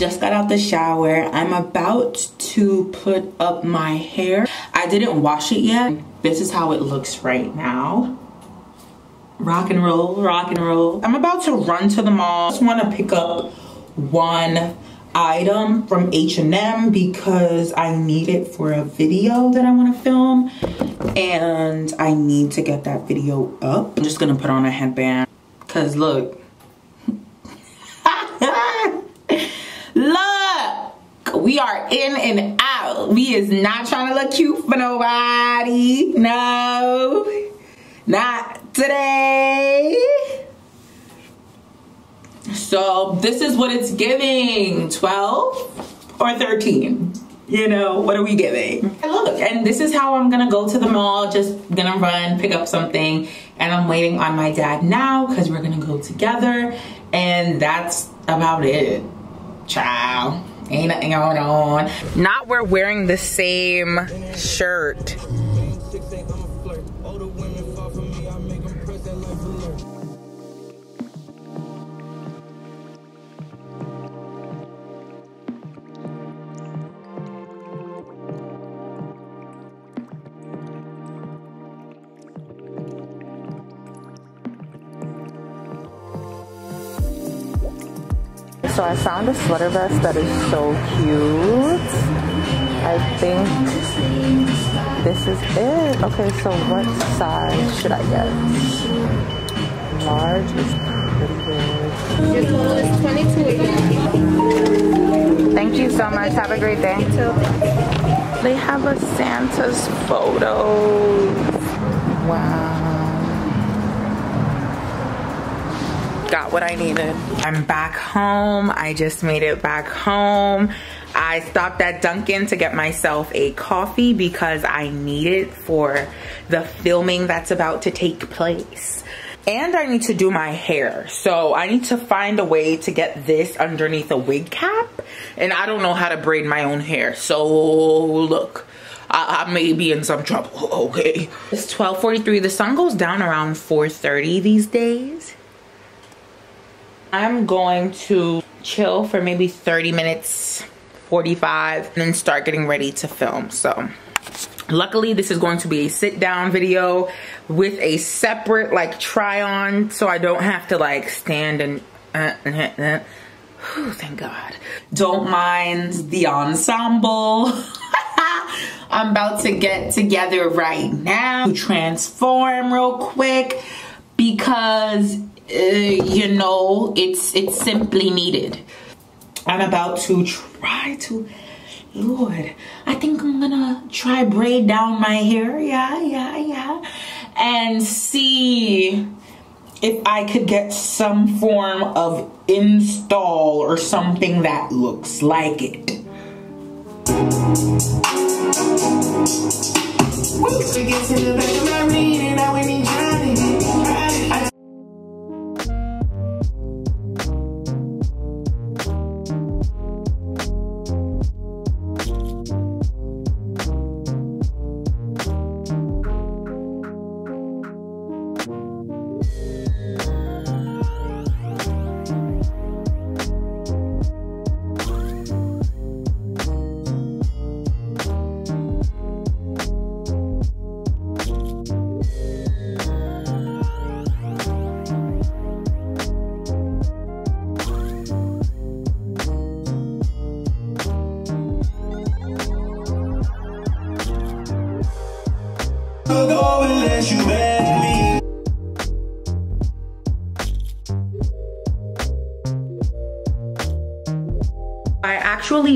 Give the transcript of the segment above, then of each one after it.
Just got out the shower. I'm about to put up my hair. I didn't wash it yet. This is how it looks right now. Rock and roll, rock and roll. I'm about to run to the mall. I just wanna pick up one item from H&M because I need it for a video that I wanna film, and I need to get that video up. I'm just gonna put on a headband, cause look. We are in and out. We is not trying to look cute for nobody. No, not today. So this is what it's giving, 12 or 13. You know, what are we giving? Look, and this is how I'm gonna go to the mall. Just gonna run, pick up something, and I'm waiting on my dad now because we're gonna go together, and that's about it, child. Ain't nothing going on. Not we're wearing the same shirt. So I found a sweater vest that is so cute. I think this is it. Okay, so what size should I get? Large is pretty good. This one is 22. Thank you so much. Have a great day. You too. They have a Santa's photo. Wow. Got what I needed. I'm back home. I just made it back home. I stopped at Dunkin' to get myself a coffee because I need it for the filming that's about to take place. And I need to do my hair. So I need to find a way to get this underneath a wig cap. And I don't know how to braid my own hair. So look, I may be in some trouble, okay? It's 12:43. The sun goes down around 4:30 these days. I'm going to chill for maybe 30 minutes, 45, and then start getting ready to film. So luckily this is going to be a sit down video with a separate like try on, so I don't have to like stand and Whew, thank God. Don't mind the ensemble. I'm about to get together right now to transform real quick because you know, it's simply needed. I'm about to try to, Lord, I think I'm gonna try braid down my hair, yeah, and see if I could get some form of install or something that looks like it.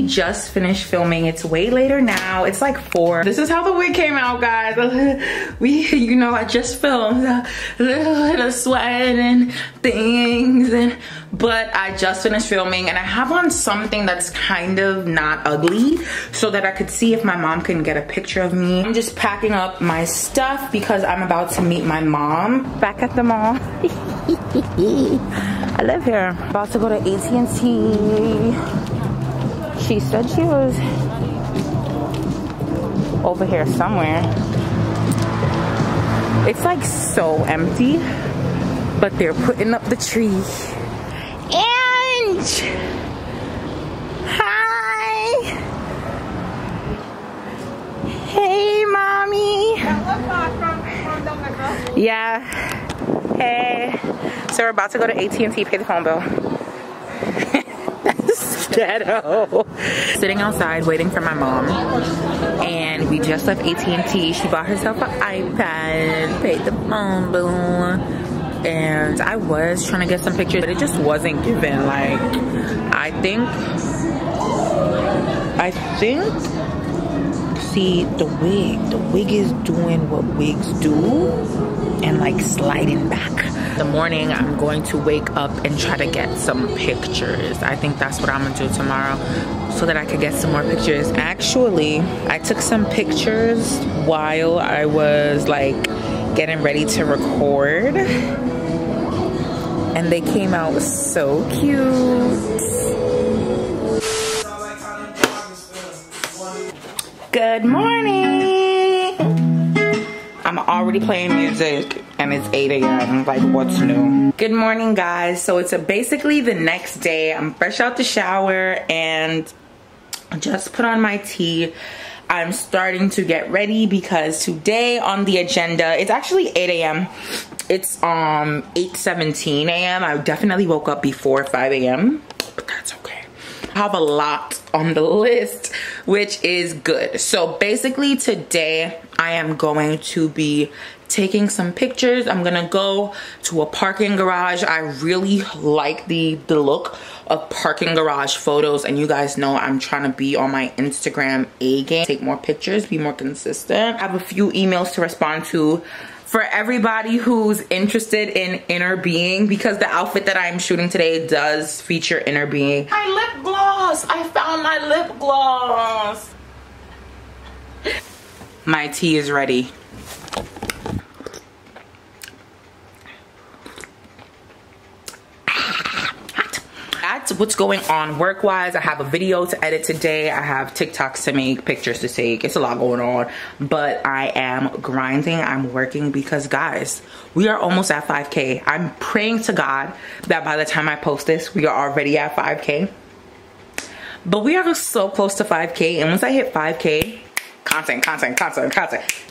Just finished filming. It's way later now. It's like 4. This is how the wig came out, guys. We, you know, I just filmed a little bit of sweat and things, and but I just finished filming, and I have on something that's kind of not ugly so that I could see if my mom can get a picture of me. I'm just packing up my stuff because I'm about to meet my mom back at the mall. I live here. About to go to AT&T. She said she was over here somewhere. It's like so empty, but they're putting up the tree. And far from Dominica. Yeah. Hey. So we're about to go to AT&T, pay the phone bill. That's ghetto. Sitting outside waiting for my mom. And we just left AT&T. She bought herself an iPad, paid the phone bill. And I was trying to get some pictures, but it just wasn't given. Like, I think, see, the wig is doing what wigs do and like sliding back. The morning, I'm going to wake up and try to get some pictures. I think that's what I'm gonna do tomorrow so that I could get some more pictures. Actually, I took some pictures while I was like getting ready to record. And they came out so cute. Good morning. I'm already playing music and it's 8 AM, like what's new? Good morning guys, so it's basically the next day. I'm fresh out the shower and just put on my tea. I'm starting to get ready because today on the agenda, it's actually 8 AM. It's 8:17 AM. I definitely woke up before 5 AM, but that's okay. I have a lot on the list, which is good. So basically today I am going to be taking some pictures. I'm gonna go to a parking garage. I really like the look of parking garage photos, and you guys know I'm trying to be on my Instagram A game, take more pictures, be more consistent. I have a few emails to respond to for everybody who's interested in inner being, because the outfit that I'm shooting today does feature inner being. My lip gloss, I found my lip gloss. My tea is ready. What's going on work wise? I have a video to edit today. I have TikToks to make, pictures to take. It's a lot going on, but I am grinding. I'm working because guys, we are almost at 5K. I'm praying to God that by the time I post this, we are already at 5K. But we are so close to 5K, and once I hit 5K, content.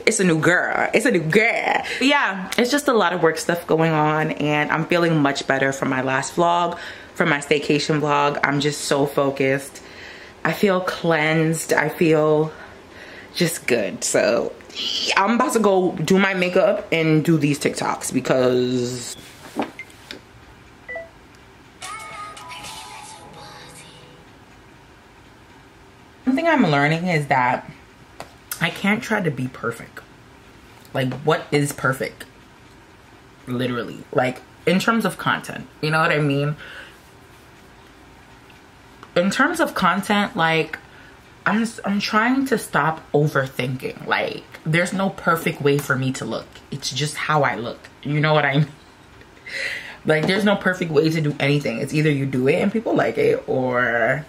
It's a new girl. But yeah, it's just a lot of work stuff going on, and I'm feeling much better from my last vlog. From my staycation vlog, I'm just so focused. I feel cleansed. I feel just good. So I'm about to go do my makeup and do these TikToks because one thing I'm learning is that I can't try to be perfect. Like, what is perfect? Literally, like in terms of content, you know what I mean? In terms of content, like, I'm trying to stop overthinking. Like, there's no perfect way for me to look. It's just how I look. You know what I mean? Like, there's no perfect way to do anything. It's either you do it and people like it, or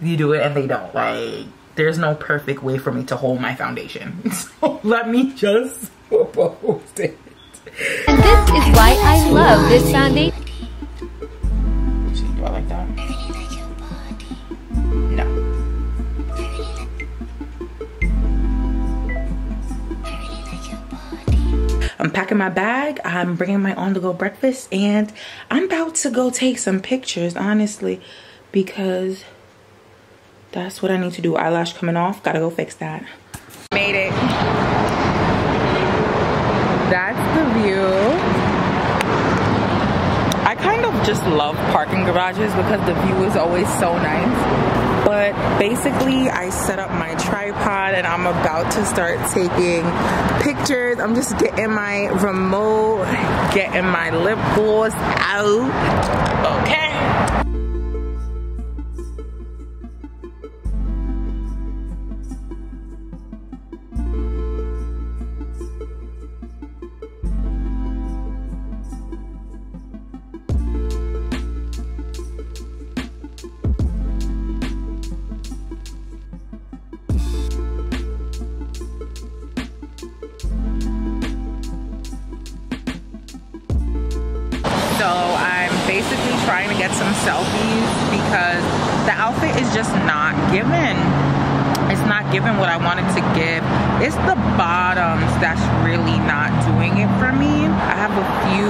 you do it and they don't. Like, there's no perfect way for me to hold my foundation. So let me just hold it. And this is why I love this foundation. See, do I like that? No. I'm packing my bag. I'm bringing my on-the-go breakfast, and I'm about to go take some pictures, honestly, because that's what I need to do. Eyelash coming off. Gotta go fix that. Made it. That's the view. I kind of just love parking garages because the view is always so nice. But basically, I set up my tripod and I'm about to start taking pictures. I'm just getting my remote, getting my lip gloss out, okay? So I'm basically trying to get some selfies because the outfit is just not given. It's not given what I wanted to give. It It's the bottoms that's really not doing it for me. I have a few,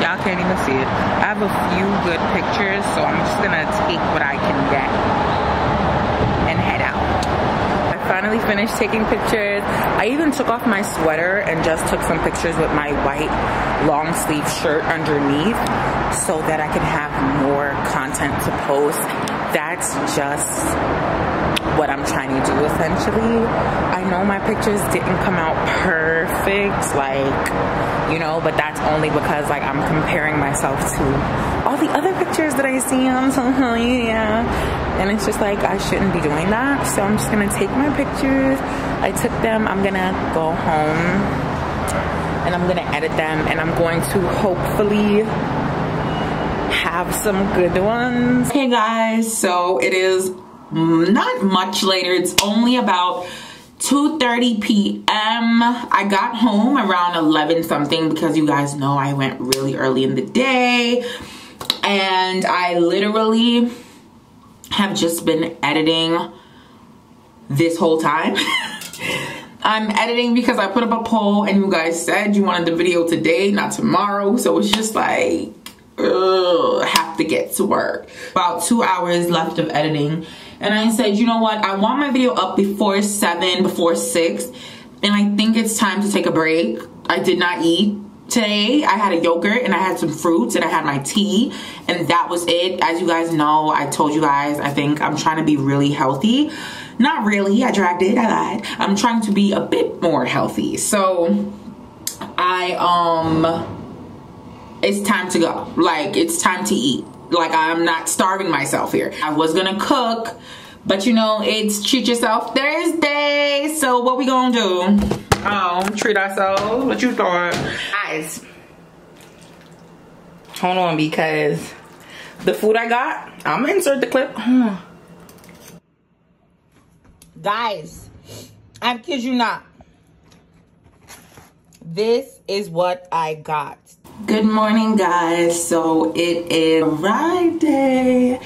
y'all can't even see it. I have a few good pictures, so I'm just gonna take what I can get and head out. I finally finished taking pictures. I even took off my sweater and just took some pictures with my white long sleeve shirt underneath so that I could have more content to post. That's just what I'm trying to do essentially. I know my pictures didn't come out perfect, like, you know, but that's only because like I'm comparing myself to all the other pictures that I see on social media, and it's just like I shouldn't be doing that. So I'm just gonna take my pictures. I took them, I'm gonna go home and I'm gonna edit them, and I'm going to hopefully have some good ones. Hey guys, so it is not much later, it's only about 2:30 p.m. I got home around 11 something because you guys know I went really early in the day, and I literally have just been editing this whole time. I'm editing because I put up a poll and you guys said you wanted the video today, not tomorrow, so it's just like, I have to get to work. About 2 hours left of editing, and I said, you know what, I want my video up before 7, before 6, and I think it's time to take a break. I did not eat today. I had a yogurt and I had some fruits and I had my tea, and that was it. As you guys know, I told you guys, I think I'm trying to be really healthy. Not really, I dragged it, I lied. I'm trying to be a bit more healthy. So I it's time to go, like it's time to eat. Like I'm not starving myself here. I was gonna cook, but you know, it's treat yourself Thursday. So what we gonna do? Oh, treat ourselves, what you thought? Guys, hold on, because the food I got, I'm gonna insert the clip. Hold on. Guys, I kid you not. This is what I got. Good morning guys, so it is Friday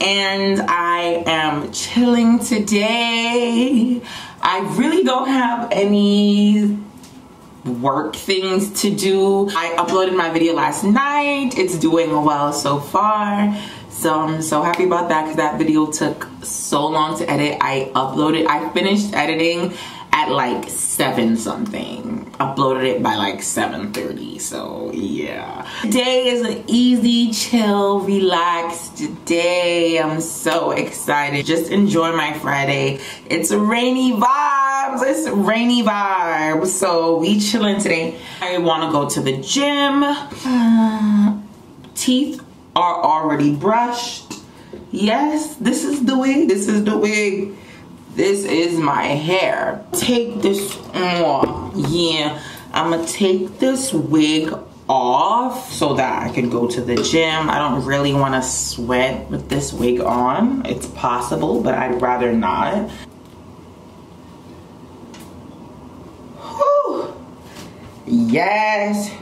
and I am chilling today. I really don't have any work things to do. I uploaded my video last night. It's doing well so far, so I'm so happy about that because that video took so long to edit. I finished editing at like 7 something, uploaded it by like 7:30, so yeah. Today is an easy, chill, relaxed day. I'm so excited. Just enjoy my Friday. It's rainy vibes, it's rainy vibes. So we chilling today. I wanna go to the gym. Teeth are already brushed. Yes, this is the wig, this is the wig. This is my hair. Take this off. Yeah, I'm gonna take this wig off so that I can go to the gym. I don't really want to sweat with this wig on. It's possible, but I'd rather not. Whew. Yes.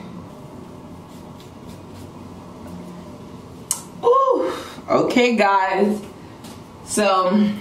Ooh. Okay, guys. So